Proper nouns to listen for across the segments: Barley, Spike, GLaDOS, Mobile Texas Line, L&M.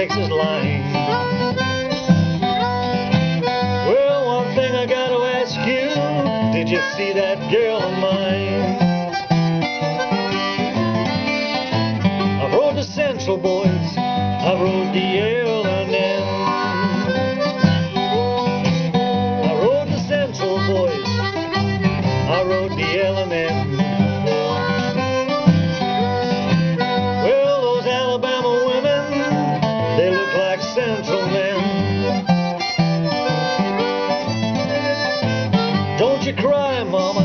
Texas Line. Well, one thing I gotta ask you, did you see that girl of mine? I rode the Central boys, I rode the L&M. Well, those Alabama women, they look like Central men. Don't you cry, Mama,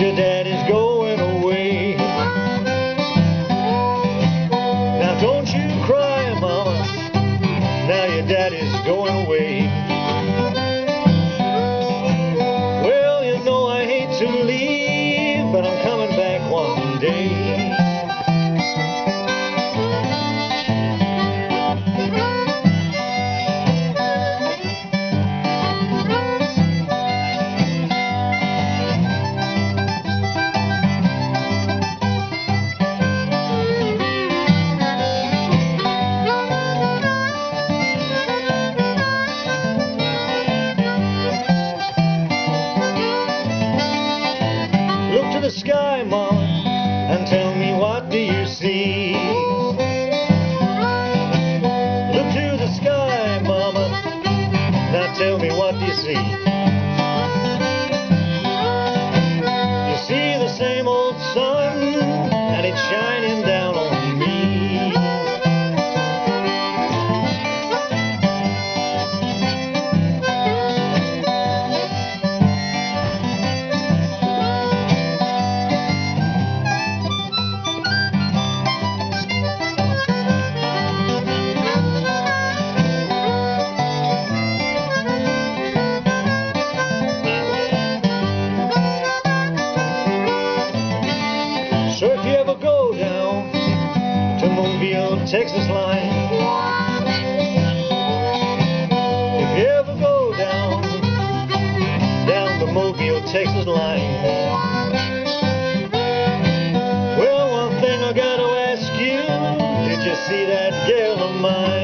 your daddy's going away. Now don't you cry, Mama, now your daddy's going away. Well, you know I hate to leave, but I'm coming back one day. The sky, Mom, and tell me, what do you see? Look to the sky, Mama, now tell me, what do you see? You see the same old sun, and it's shining down on me. So if you ever go down to Mobile Texas Line, if you ever go down the Mobile Texas Line, well, one thing I gotta ask you, did you see that girl of mine?